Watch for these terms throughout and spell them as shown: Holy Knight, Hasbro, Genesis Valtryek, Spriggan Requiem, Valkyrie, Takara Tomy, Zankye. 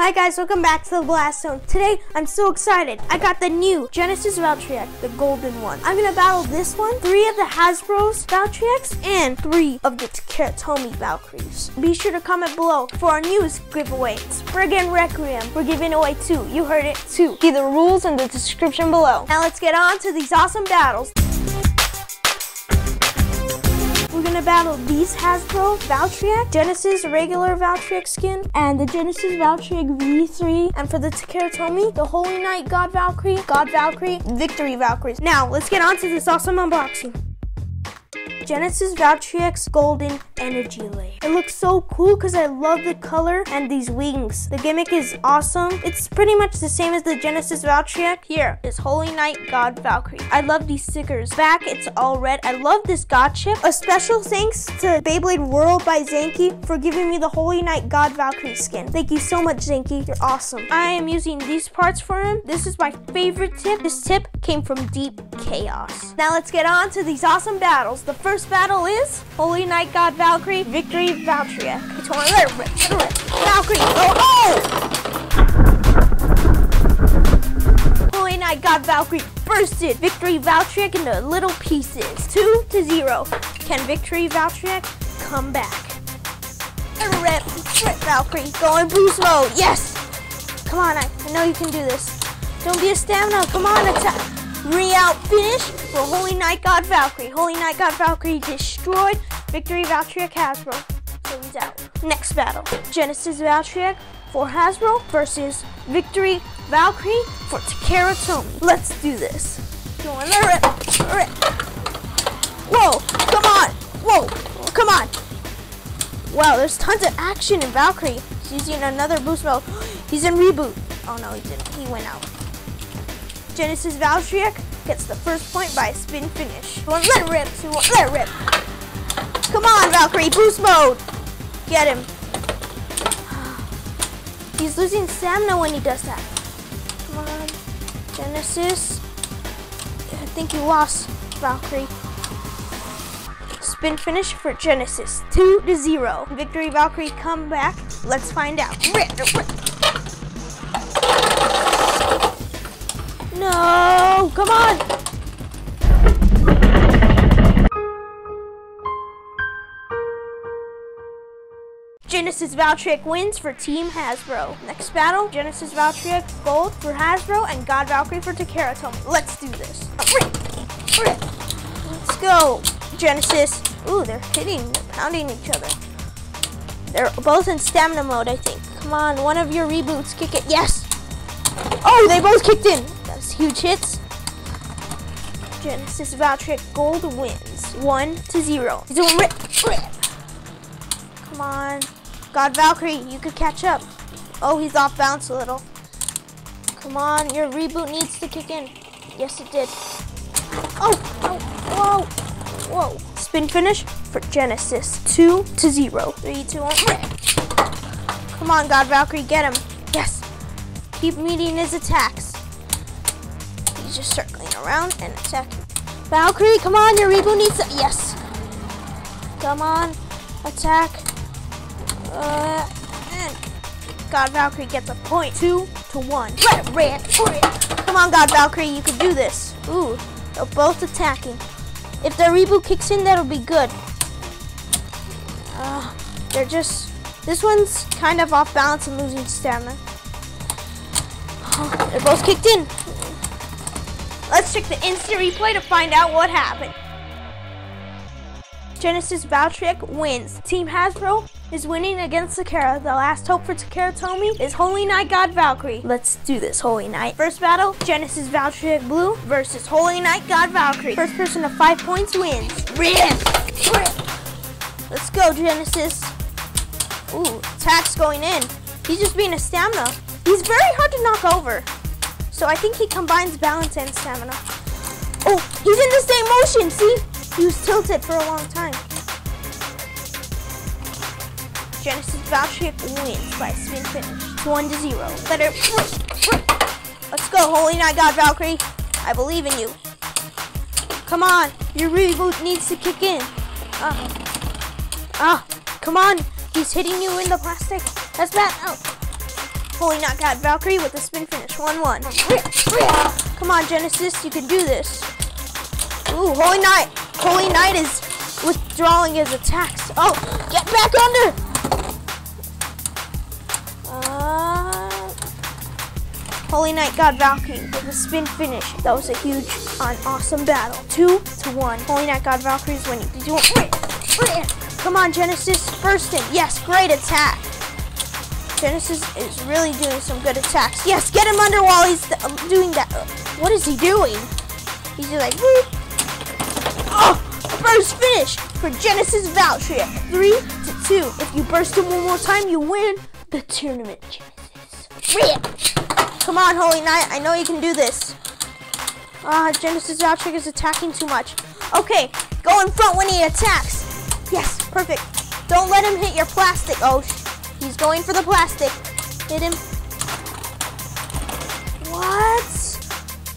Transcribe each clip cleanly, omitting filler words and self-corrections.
Hi guys, welcome back to the Blast Zone. Today, I'm so excited. I got the new Genesis Valtryek, the golden one. I'm gonna battle this one, 3 of the Hasbro's Valtryeks, and 3 of the Takara Tomy Valkyries. Be sure to comment below for our newest giveaway, Spriggan Requiem. We're giving away 2, you heard it, 2. See the rules in the description below. Now let's get on to these awesome battles. We're gonna battle these Hasbro Valtryek, Genesis regular Valtryek skin, and the Genesis Valtryek V3, and for the Takara Tomy, the Holy Knight God Valkyrie, Victory Valkyries. Now, let's get on to this awesome unboxing. Genesis Valtryek's golden energy layer. It looks so cool because I love the color and these wings. The gimmick is awesome. It's pretty much the same as the Genesis Valtryek. Here is Holy Knight God Valkyrie. I love these stickers. Back, it's all red. I love this God ship. A special thanks to Beyblade World by Zankye for giving me the Holy Knight God Valkyrie skin. Thank you so much, Zankye. You're awesome. I am using these parts for him. This is my favorite tip. This tip came from deep chaos. Now let's get on to these awesome battles. The first battle is Holy Knight God Valkyrie, Victory Valtryek. Valkyrie, oh! Holy Knight God Valkyrie bursted Victory Valtryek into little pieces. 2-0. Can Victory Valtryek come back? Valkyrie, go in boost mode, yes! Come on, I know you can do this. Don't be a stamina, come on, attack! Re-out finish for Holy Knight God Valkyrie. Holy Knight God Valkyrie destroyed. Victory Valtryek Hasbro. So he's out. Next battle. Genesis Valtryek for Hasbro versus Victory Valkyrie for Takara Tomy. Let's do this. Whoa, come on. Whoa, come on. Wow, there's tons of action in Valkyrie. He's using another boost mode. He's in reboot. Oh no, he didn't. He went out. Genesis Valtryek gets the first point by a spin finish. Let it rip. Come on, Valkyrie, boost mode. Get him. He's losing stamina when he does that. Come on, Genesis. I think you lost, Valkyrie. Spin finish for Genesis, 2-0. Victory Valkyrie come back. Let's find out. No, come on! Genesis Valtryek wins for Team Hasbro. Next battle, Genesis Valtryek gold for Hasbro and God Valkyrie for Takara Tomy. Let's do this. Let's go, Genesis. Ooh, they're pounding each other. They're both in stamina mode, I think. Come on, one of your reboots, kick it. Yes! Oh, they both kicked in. Huge hits. Genesis Valtryek gold wins 1-0. He's doing rip. Come on, God Valkyrie, you could catch up. Oh, he's off balance a little. Come on, your reboot needs to kick in. Yes, it did. Oh, whoa. Spin finish for Genesis 2-0. 3, 2, 1. Come on, God Valkyrie, get him. Yes. Keep meeting his attacks. He's just circling around and attacking. Valkyrie, come on, your reboot needs to, yes. Come on, attack. God Valkyrie gets a point, 2-1. Come on, God Valkyrie, you can do this. Ooh, they're both attacking. If their reboot kicks in, that'll be good. They're just, this one's kind of off balance and losing stamina. Oh, they're both kicked in. Let's check the instant replay to find out what happened. Genesis Valtryek wins. Team Hasbro is winning against Takara. The last hope for Takara Tomy is Holy Knight God Valkyrie. Let's do this, Holy Knight. First battle, Genesis Valtryek blue versus Holy Knight God Valkyrie. First person to 5 points wins. Let's go, Genesis. Ooh, attack's going in. He's just being a stamina. He's very hard to knock over. So I think he combines balance and stamina. Oh, he's in the same motion, see? He was tilted for a long time. Genesis Valtryek wins by spin finish. 1-0. Let's go, Holy Knight God Valkyrie. I believe in you. Come on, your reboot needs to kick in. Come on, he's hitting you in the plastic. That's bad. Oh. Holy Knight got Valkyrie with the spin finish. 1-1. Come on, Genesis, you can do this. Ooh, Holy Knight. Holy Knight is withdrawing his attacks. Oh, get back under. Holy Knight got Valkyrie with the spin finish. That was a huge and awesome battle. 2-1. Holy Knight got Valkyrie's winning. Did you want? Come on, Genesis. First in. Yes, great attack. Genesis is really doing some good attacks. Yes, get him under while he's doing that. What is he doing? He's just like, whoop. Oh, first finish for Genesis Valtryek. 3-2. If you burst him one more time, you win the tournament, Genesis. Come on, Holy Knight. I know you can do this. Genesis Valtryek is attacking too much. Okay, go in front when he attacks. Yes, perfect. Don't let him hit your plastic. Oh, he's going for the plastic. Hit him. What?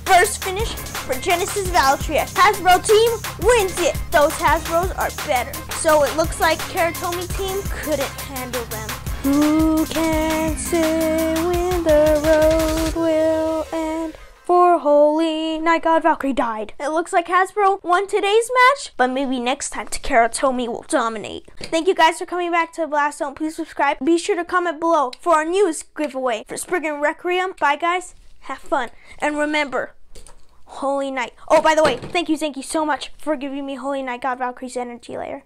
First finish for Genesis Valtryek. Hasbro team wins it. Those Hasbros are better. So it looks like Takara Tomy team couldn't handle them. Who can say when the road will end for Holy Knight God Valkyrie died? It looks like Hasbro won today's match, but maybe next time Takara Tomy will dominate. Thank you guys for coming back to Blast Zone. Please subscribe. Be sure to comment below for our newest giveaway for Spriggan Requiem. Bye guys, have fun, and remember, Holy Knight. Oh, by the way, thank you so much for giving me Holy Knight God Valkyrie's energy layer.